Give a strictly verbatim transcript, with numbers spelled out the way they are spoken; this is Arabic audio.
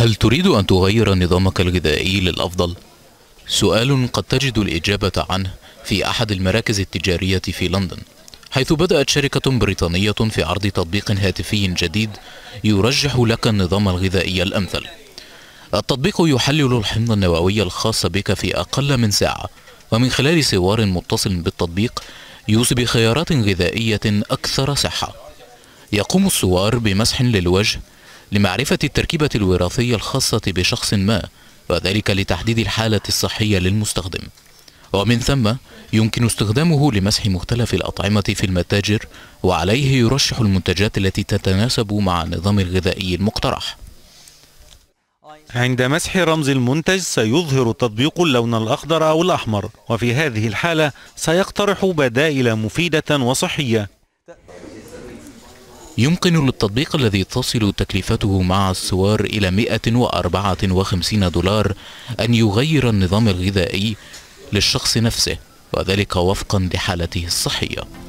هل تريد أن تغير نظامك الغذائي للأفضل؟ سؤال قد تجد الإجابة عنه في أحد المراكز التجارية في لندن، حيث بدأت شركة بريطانية في عرض تطبيق هاتفي جديد يرجح لك النظام الغذائي الأمثل. التطبيق يحلل الحمض النووي الخاص بك في أقل من ساعة، ومن خلال سوار متصل بالتطبيق يوصي بخيارات غذائية أكثر صحة. يقوم السوار بمسح للوجه لمعرفة التركيبة الوراثية الخاصة بشخص ما، وذلك لتحديد الحالة الصحية للمستخدم، ومن ثم يمكن استخدامه لمسح مختلف الأطعمة في المتاجر، وعليه يرشح المنتجات التي تتناسب مع النظام الغذائي المقترح. عند مسح رمز المنتج سيظهر التطبيق اللون الأخضر أو الأحمر، وفي هذه الحالة سيقترح بدائل مفيدة وصحية. يمكن للتطبيق الذي تصل تكلفته مع السوار إلى مئة وأربعة وخمسين دولار أن يغير النظام الغذائي للشخص نفسه، وذلك وفقا لحالته الصحية.